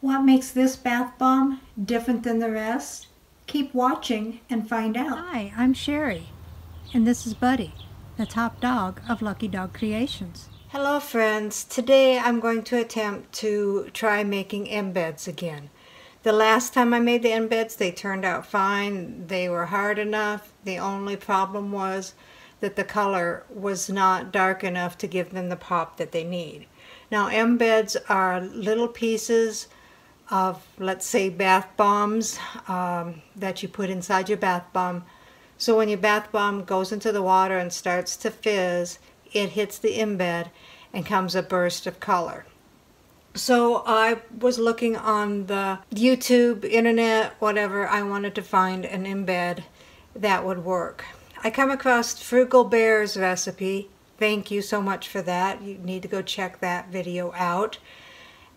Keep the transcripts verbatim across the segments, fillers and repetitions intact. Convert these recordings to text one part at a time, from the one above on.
What makes this bath bomb different than the rest? Keep watching and find out. Hi, I'm Sherry, and this is Buddy, the top dog of Lucky Dog Creations. Hello friends, today I'm going to attempt to try making embeds again. The last time I made the embeds, they turned out fine. They were hard enough. The only problem was that the color was not dark enough to give them the pop that they need. Now, embeds are little pieces of, let's say, bath bombs um, that you put inside your bath bomb. So when your bath bomb goes into the water and starts to fizz, it hits the embed and comes a burst of color. So I was looking on the YouTube, internet, whatever. I wanted to find an embed that would work. I come across Frugal Bear's recipe. Thank you so much for that. You need to go check that video out.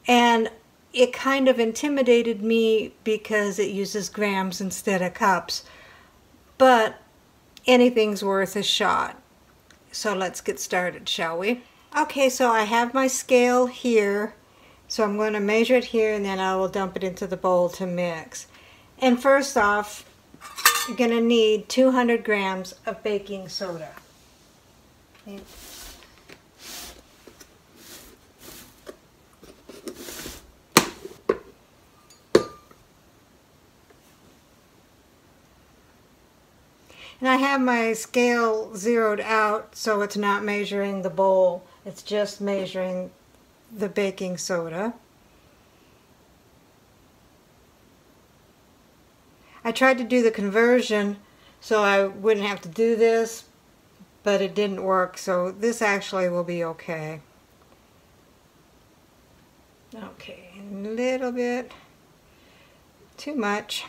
And it kind of intimidated me because it uses grams instead of cups. But anything's worth a shot. So let's get started, shall we? Okay, so I have my scale here. So I'm going to measure it here, and then I will dump it into the bowl to mix. And first off, you're going to need two hundred grams of baking soda. And I have my scale zeroed out, so it's not measuring the bowl, it's just measuring the baking soda. I tried to do the conversion so I wouldn't have to do this, but it didn't work, so this actually will be okay. Okay, a little bit, too much.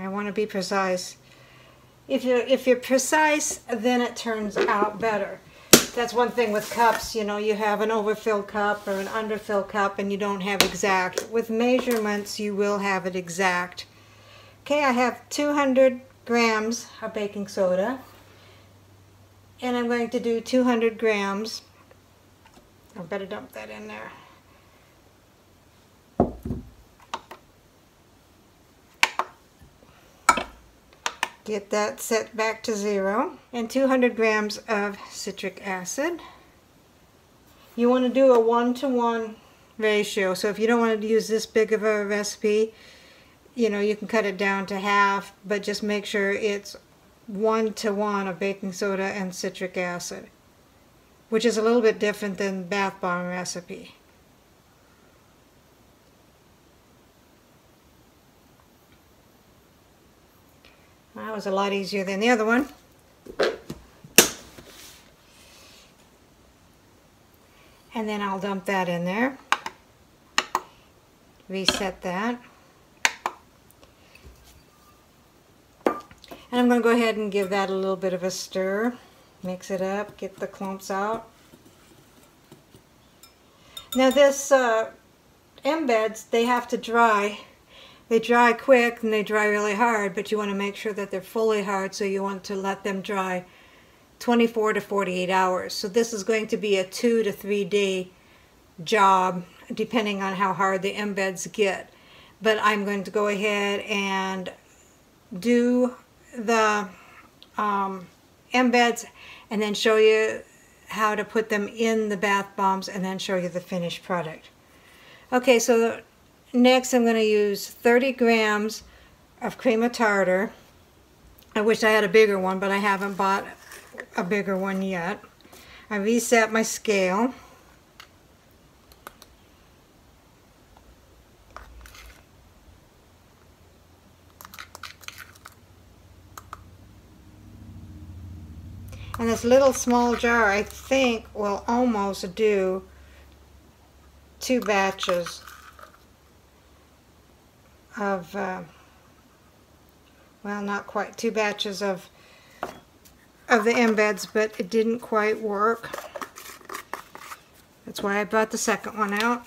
I want to be precise. If you're, if you're precise, then it turns out better. That's one thing with cups, you know, you have an overfilled cup or an underfilled cup and you don't have exact. With measurements, you will have it exact. Okay, I have two hundred grams of baking soda. And I'm going to do two hundred grams. I better dump that in there. Get that set back to zero, and two hundred grams of citric acid. You want to do a one-to-one ratio, so if you don't want to use this big of a recipe, you know, you can cut it down to half, but just make sure it's one-to-one of baking soda and citric acid, which is a little bit different than the bath bomb recipe. That was a lot easier than the other one. And then I'll dump that in there. Reset that. And I'm going to go ahead and give that a little bit of a stir. Mix it up, get the clumps out. Now this uh, embeds, they have to dry. They dry quick and they dry really hard, but you want to make sure that they're fully hard, so you want to let them dry twenty-four to forty-eight hours. So this is going to be a two to three day job, depending on how hard the embeds get. But I'm going to go ahead and do the um, embeds and then show you how to put them in the bath bombs and then show you the finished product. Okay, so the next, I'm going to use thirty grams of cream of tartar. I wish I had a bigger one, but I haven't bought a bigger one yet. I reset my scale. And this little small jar, I think, will almost do two batches of, uh, well, not quite, two batches of, of the embeds, but it didn't quite work. That's why I brought the second one out.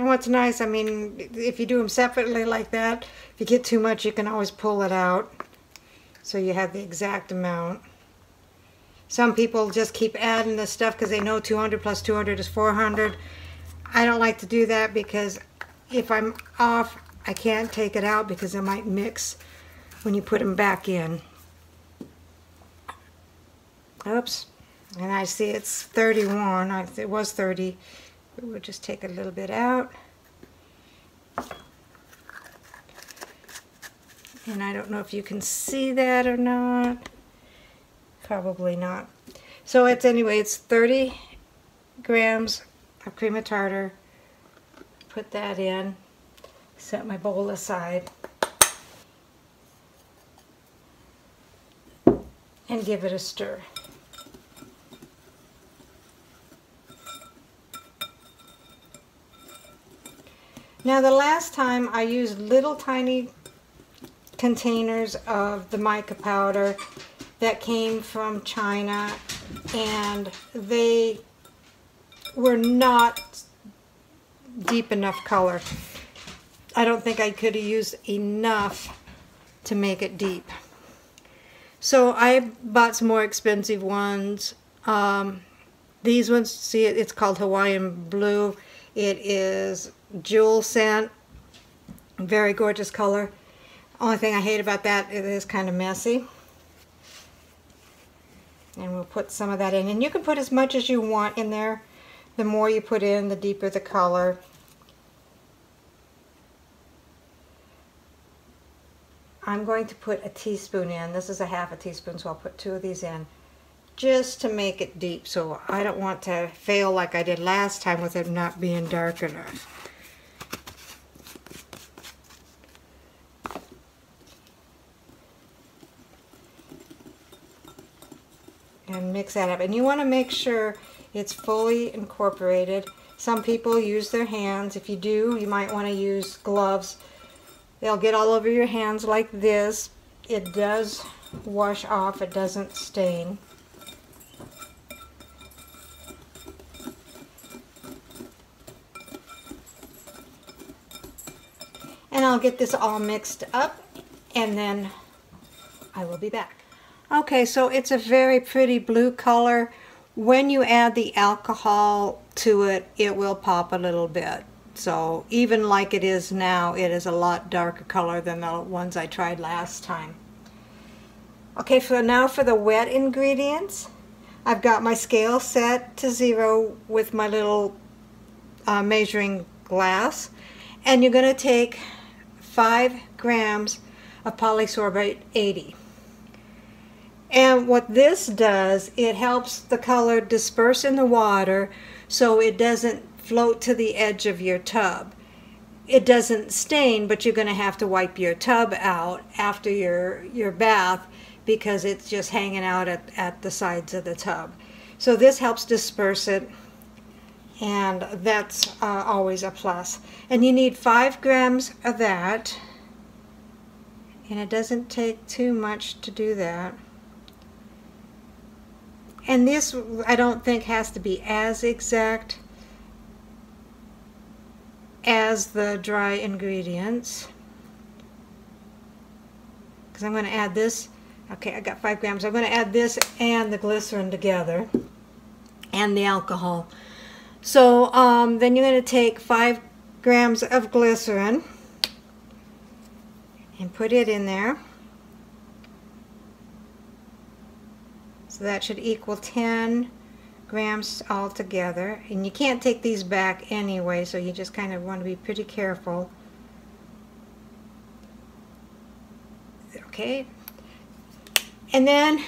And what's nice, I mean, if you do them separately like that, if you get too much, you can always pull it out so you have the exact amount. Some people just keep adding this stuff because they know two hundred plus two hundred is four hundred. I don't like to do that because if I'm off, I can't take it out because it might mix when you put them back in. Oops. And I see it's thirty-one. It was thirty. We'll just take a little bit out. And I don't know if you can see that or not. Probably not. So it's anyway, it's thirty grams of cream of tartar. Put that in. Set my bowl aside. And give it a stir. Now the last time I used little tiny containers of the mica powder that came from China, and they were not deep enough color. I don't think I could have used enough to make it deep. So I bought some more expensive ones. Um, these ones, see, it's called Hawaiian Blue. It is Jewel scent, very gorgeous color. Only thing I hate about that, it is kind of messy. And we'll put some of that in, and you can put as much as you want in there. The more you put in, the deeper the color. I'm going to put a teaspoon in. This is a half a teaspoon, so I'll put two of these in just to make it deep, so I don't want to fail like I did last time with it not being dark enough. And mix that up, and you want to make sure it's fully incorporated. Some people use their hands. If you do, you might want to use gloves. They'll get all over your hands like this. It does wash off, it doesn't stain. And I'll get this all mixed up, and then I will be back. Okay, so it's a very pretty blue color. When you add the alcohol to it, it will pop a little bit. So even like it is now, it is a lot darker color than the ones I tried last time. Okay, so now for the wet ingredients. I've got my scale set to zero with my little uh, measuring glass. And you're gonna take five grams of polysorbate eighty. And what this does, it helps the color disperse in the water so it doesn't float to the edge of your tub. It doesn't stain, but you're going to have to wipe your tub out after your, your bath because it's just hanging out at, at the sides of the tub. So this helps disperse it, and that's uh, always a plus. And you need five grams of that, and it doesn't take too much to do that. And this, I don't think, has to be as exact as the dry ingredients. Because I'm going to add this. Okay, I got five grams. I'm going to add this and the glycerin together. And the alcohol. So um, then you're going to take five grams of glycerin. And put it in there. So that should equal ten grams altogether. And you can't take these back anyway, so you just kind of want to be pretty careful. Okay. And then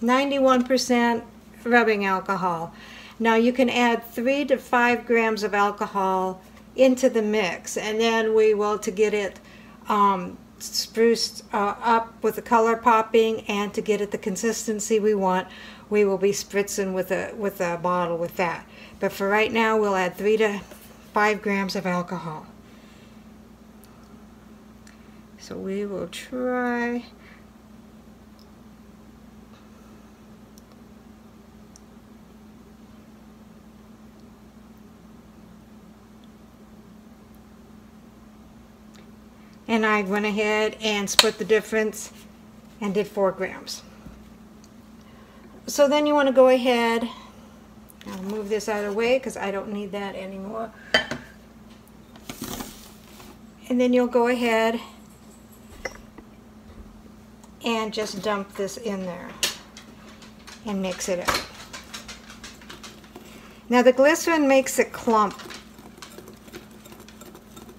ninety-one percent rubbing alcohol. Now you can add three to five grams of alcohol into the mix, and then we will, to get it um, spruced uh, up with the color popping and to get it the consistency we want, we will be spritzing with a with a bottle with that. But for right now, we'll add three to five grams of alcohol. So we will try and I went ahead and split the difference and did four grams. So then you want to go ahead, I'll move this out of the way because I don't need that anymore. And then you'll go ahead and just dump this in there and mix it up. Now the glycerin makes it clump,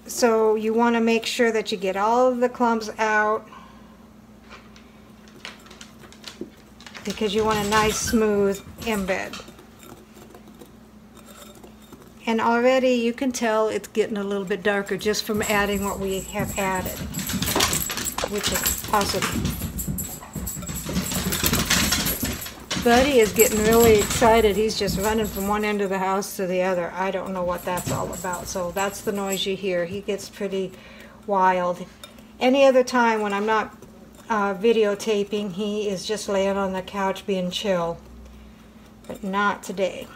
so you want to make sure that you get all of the clumps out, because you want a nice smooth embed. And already you can tell it's getting a little bit darker just from adding what we have added, which is awesome. Buddy is getting really excited. He's just running from one end of the house to the other. I don't know what that's all about. So that's the noise you hear. He gets pretty wild. Any other time when I'm not uh, videotaping, he is just laying on the couch being chill, but not today.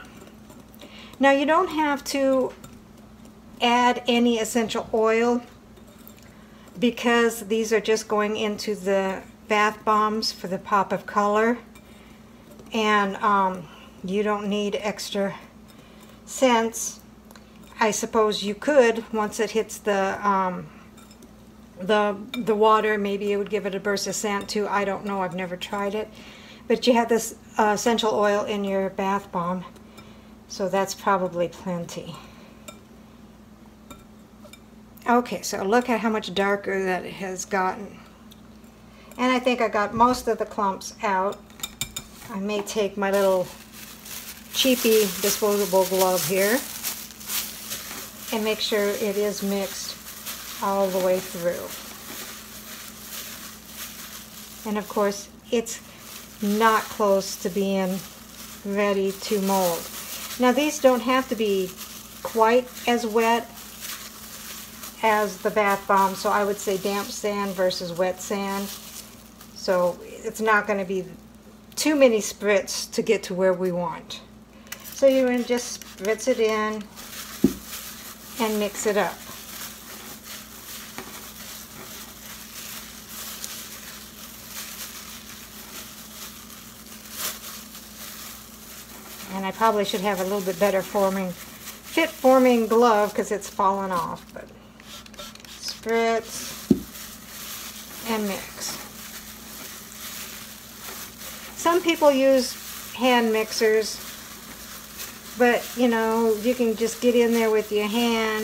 Now you don't have to add any essential oil because these are just going into the bath bombs for the pop of color, and um, you don't need extra scents. I suppose you could, once it hits the um, the the water, maybe it would give it a burst of scent too. I don't know, I've never tried it, but you have this uh, essential oil in your bath bomb. So that's probably plenty. Okay, so look at how much darker that it has gotten. And I think I got most of the clumps out. I may take my little cheapy disposable glove here and make sure it is mixed all the way through. And of course, it's not close to being ready to mold. Now these don't have to be quite as wet as the bath bomb, so I would say damp sand versus wet sand. So it's not going to be too many spritz to get to where we want. So you're going to just spritz it in and mix it up. And I probably should have a little bit better forming, fit forming glove because it's fallen off. But spritz and mix. Some people use hand mixers, but you know, you can just get in there with your hand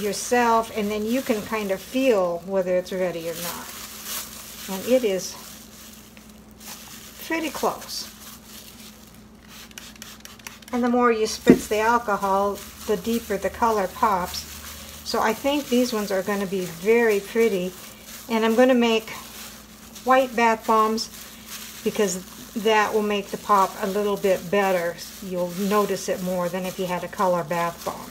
yourself, and then you can kind of feel whether it's ready or not. And it is pretty close. And the more you spritz the alcohol, the deeper the color pops. So I think these ones are going to be very pretty. And I'm going to make white bath bombs because that will make the pop a little bit better. You'll notice it more than if you had a color bath bomb.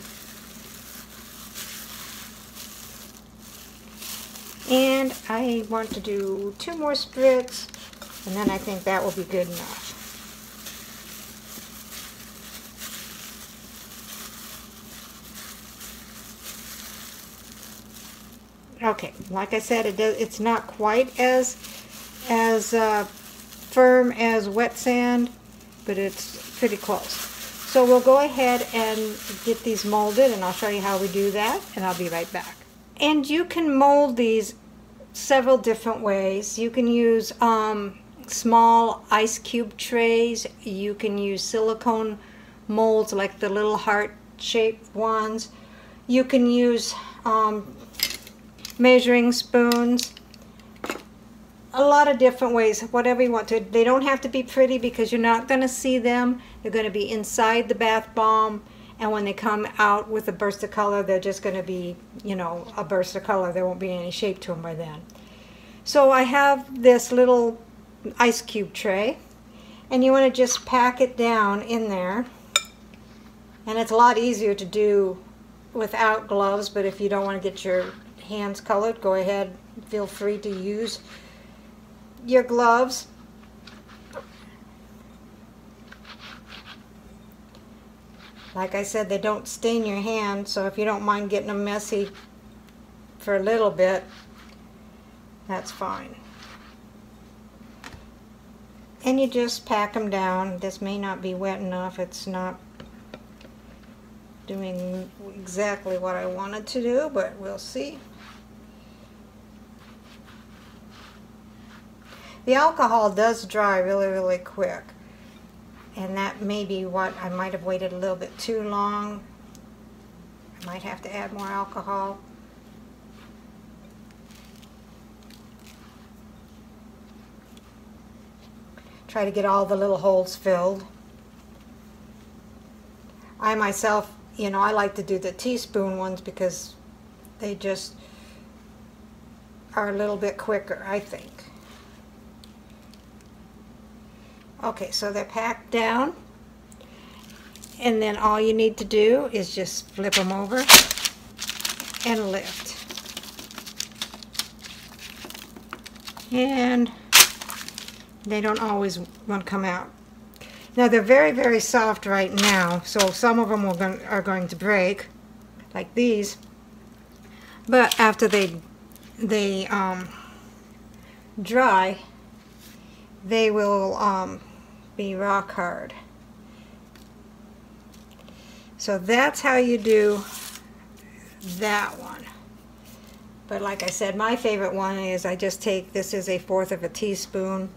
And I want to do two more spritz, and then I think that will be good enough. Okay, like I said, it does, it's not quite as as uh, firm as wet sand, but it's pretty close. So we'll go ahead and get these molded, and I'll show you how we do that, and I'll be right back. And you can mold these several different ways. You can use um, small ice cube trays. You can use silicone molds like the little heart-shaped ones. You can use um, measuring spoons, a lot of different ways, whatever you want to. They don't have to be pretty because you're not going to see them. They're going to be inside the bath bomb, and when they come out with a burst of color, they're just going to be, you know, a burst of color. There won't be any shape to them by then. So I have this little ice cube tray, and you want to just pack it down in there. And it's a lot easier to do without gloves, but if you don't want to get your hands colored, go ahead, feel free to use your gloves. Like I said, they don't stain your hand, so if you don't mind getting them messy, for a little bit, that's fine. And you just pack them down. This may not be wet enough. It's not doing exactly what I wanted to do, but we'll see. The alcohol does dry really, really quick. And that may be what I might have waited a little bit too long. I might have to add more alcohol. Try to get all the little holes filled. I myself, you know, I like to do the teaspoon ones because they just are a little bit quicker, I think. Okay, so they're packed down, and then all you need to do is just flip them over and lift. And they don't always want to come out. Now they're very, very soft right now, so some of them are going to break, like these. But after they they um, dry, they will um, be rock hard. So that's how you do that one. But like I said, my favorite one is I just take, this is a fourth of a teaspoon.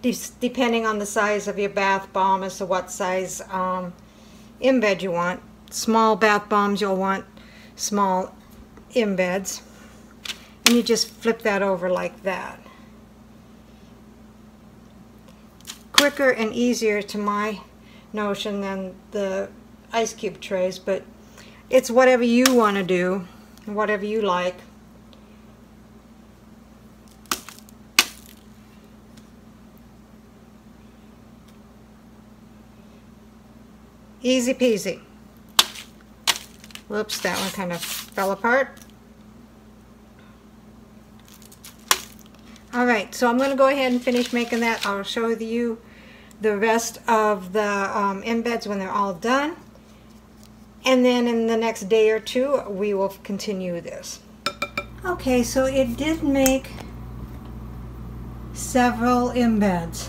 De depending on the size of your bath bomb as to what size um, embed you want. Small bath bombs, you'll want small embeds. And you just flip that over like that. Quicker and easier to my notion than the ice cube trays, but it's whatever you want to do, whatever you like. Easy peasy. Whoops, that one kind of fell apart. All right, so I'm going to go ahead and finish making that. I'll show you the rest of the um, embeds when they're all done. And then in the next day or two, we will continue this. Okay, so it did make several embeds.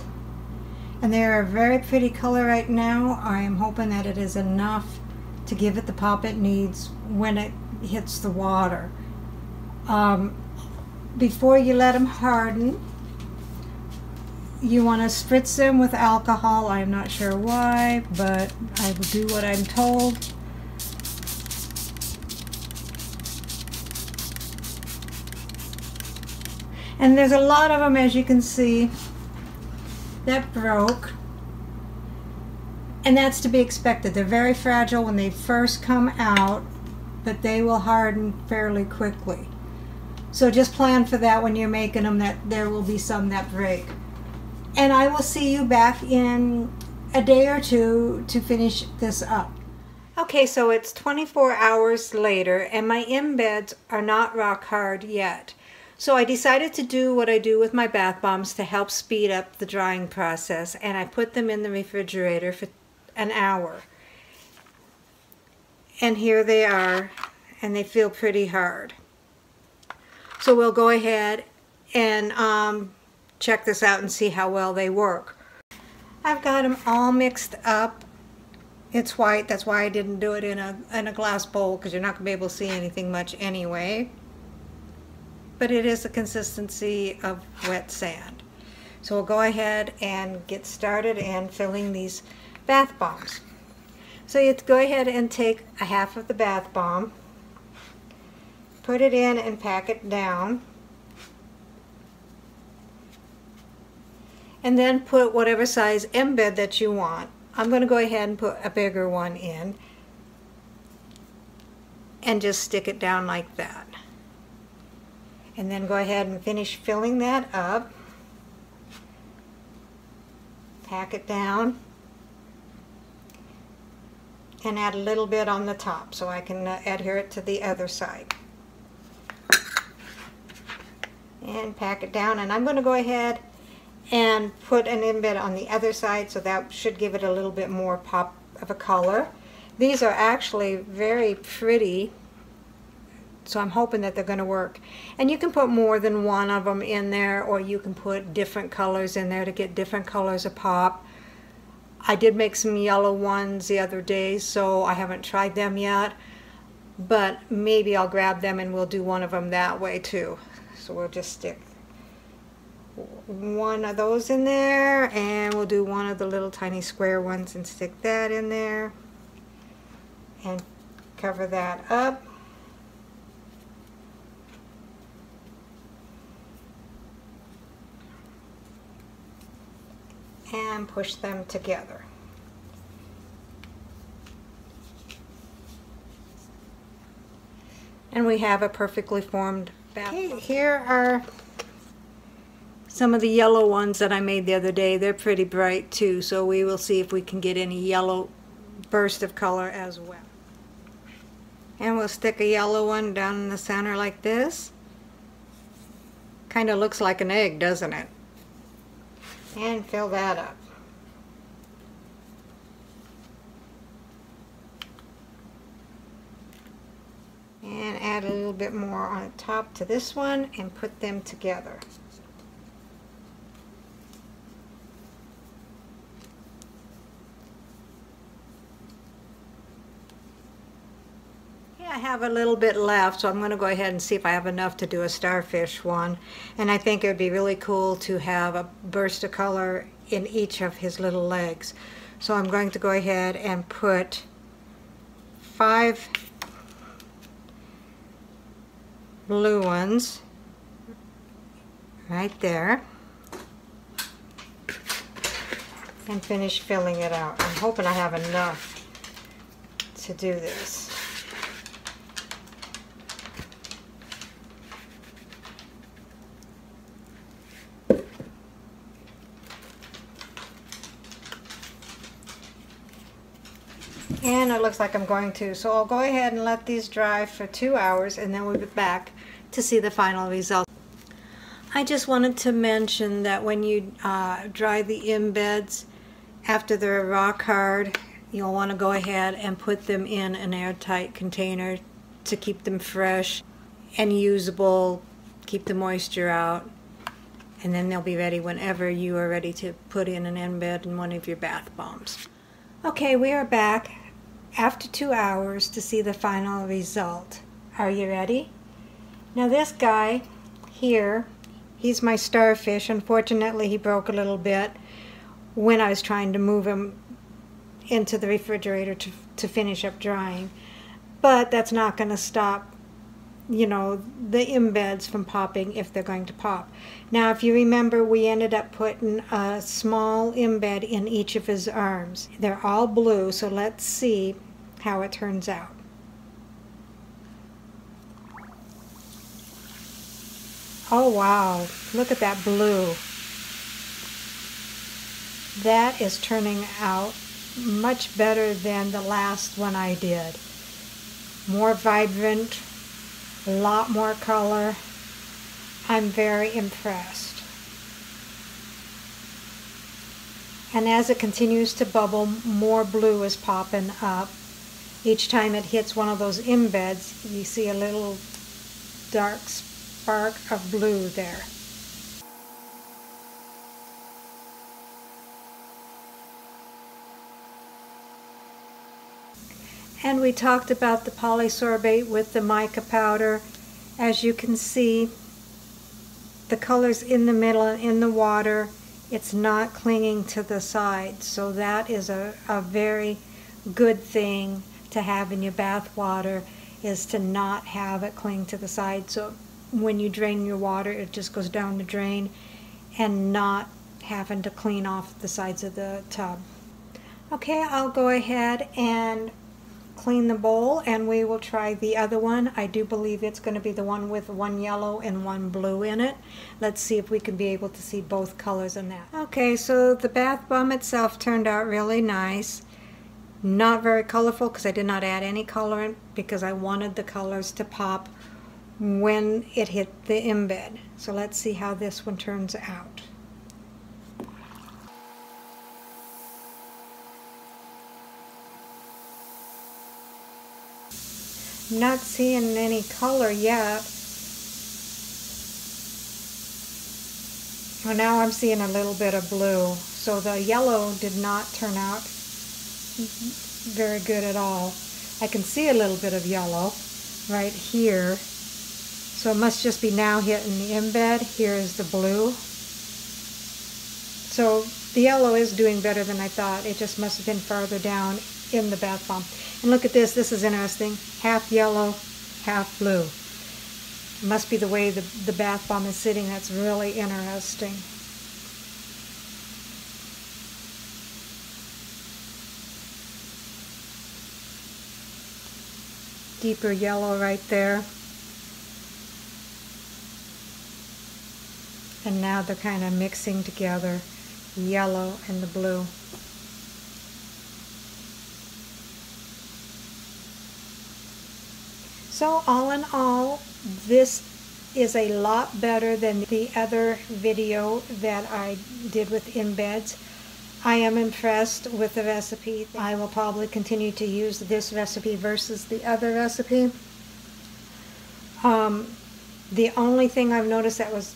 And they're a very pretty color right now. I am hoping that it is enough to give it the pop it needs when it hits the water. Um, before you let them harden, you want to spritz them with alcohol. I'm not sure why, but I will do what I'm told. And there's a lot of them, as you can see. That broke, and that's to be expected. They're very fragile when they first come out, but they will harden fairly quickly. So just plan for that when you're making them, that there will be some that break. And I will see you back in a day or two to finish this up. Okay, so it's twenty-four hours later and my embeds are not rock hard yet. So I decided to do what I do with my bath bombs to help speed up the drying process, and I put them in the refrigerator for an hour. And here they are, and they feel pretty hard. So we'll go ahead and um, check this out and see how well they work. I've got them all mixed up. It's white, that's why I didn't do it in a, in a glass bowl, because you're not going to be able to see anything much anyway. But it is the consistency of wet sand. So we'll go ahead and get started and filling these bath bombs. So you go ahead and take a half of the bath bomb, put it in and pack it down, and then put whatever size embed that you want. I'm going to go ahead and put a bigger one in and just stick it down like that. And then go ahead and finish filling that up. Pack it down. And add a little bit on the top so I can uh, adhere it to the other side. And pack it down. And I'm going to go ahead and put an embed on the other side, so that should give it a little bit more pop of a color. These are actually very pretty. So I'm hoping that they're going to work. And you can put more than one of them in there, or you can put different colors in there to get different colors of pop. I did make some yellow ones the other day, so I haven't tried them yet, but maybe I'll grab them and we'll do one of them that way too. So we'll just stick one of those in there, and we'll do one of the little tiny square ones and stick that in there and cover that up. And push them together. And we have a perfectly formed bath. Okay, here are some of the yellow ones that I made the other day. They're pretty bright too, so we will see if we can get any yellow burst of color as well. And we'll stick a yellow one down in the center like this. Kind of looks like an egg, doesn't it? And fill that up. And add a little bit more on top to this one and put them together. I have a little bit left, so I'm going to go ahead and see if I have enough to do a starfish one. And I think it would be really cool to have a burst of color in each of his little legs. So I'm going to go ahead and put five blue ones right there and finish filling it out. I'm hoping I have enough to do this. And it looks like I'm going to, so I'll go ahead and let these dry for two hours and then we'll be back to see the final result. I just wanted to mention that when you uh, dry the embeds after they're rock hard, you'll want to go ahead and put them in an airtight container to keep them fresh and usable, keep the moisture out, and then they'll be ready whenever you are ready to put in an embed in one of your bath bombs. Okay, we are back after two hours to see the final result. Are you ready? Now this guy here, he's my starfish. Unfortunately, he broke a little bit when I was trying to move him into the refrigerator to, to finish up drying. But that's not going to stop, you know, the embeds from popping if they're going to pop. Now, if you remember, we ended up putting a small embed in each of his arms. They're all blue, so let's see how it turns out. Oh, wow. Look at that blue. That is turning out much better than the last one I did. More vibrant, a lot more color. I'm very impressed. And as it continues to bubble, more blue is popping up. Each time it hits one of those embeds, you see a little dark spark of blue there. And we talked about the polysorbate with the mica powder. As you can see, the color's in the middle and in the water. It's not clinging to the side. So that is a, a very good thing to have in your bath water, is to not have it cling to the side. So when you drain your water, it just goes down the drain and not having to clean off the sides of the tub. Okay, I'll go ahead and clean the bowl and we will try the other one. I do believe it's going to be the one with one yellow and one blue in it. Let's see if we can be able to see both colors in that. Okay, so the bath bomb itself turned out really nice. Not very colorful because I did not add any colorant because I wanted the colors to pop when it hit the embed. So let's see how this one turns out. not seeing any color yet. Well, now I'm seeing a little bit of blue. So the yellow did not turn out very good at all. I can see a little bit of yellow right here. So it must just be now hitting the embed. Here is the blue. So the yellow is doing better than I thought. It just must have been farther down in the bath bomb. And look at this. This is interesting. Half yellow, half blue. It must be the way the, the bath bomb is sitting. That's really interesting. Deeper yellow right there. And now they're kind of mixing together, yellow and the blue. So all in all, this is a lot better than the other video that I did with embeds. I am impressed with the recipe. I will probably continue to use this recipe versus the other recipe. Um, the only thing I've noticed that was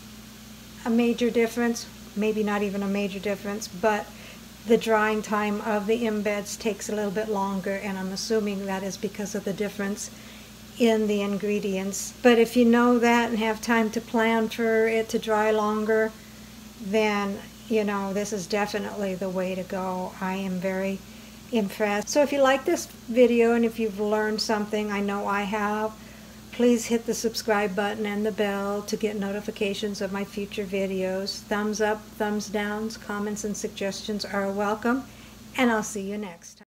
a major difference, maybe not even a major difference, but the drying time of the embeds takes a little bit longer, and I'm assuming that is because of the difference in the ingredients. But if you know that and have time to plan for it to dry longer, then you know, this is definitely the way to go. I am very impressed. So if you like this video and if you've learned something, I know I have, please hit the subscribe button and the bell to get notifications of my future videos. Thumbs up, thumbs downs, comments and suggestions are welcome, and I'll see you next time.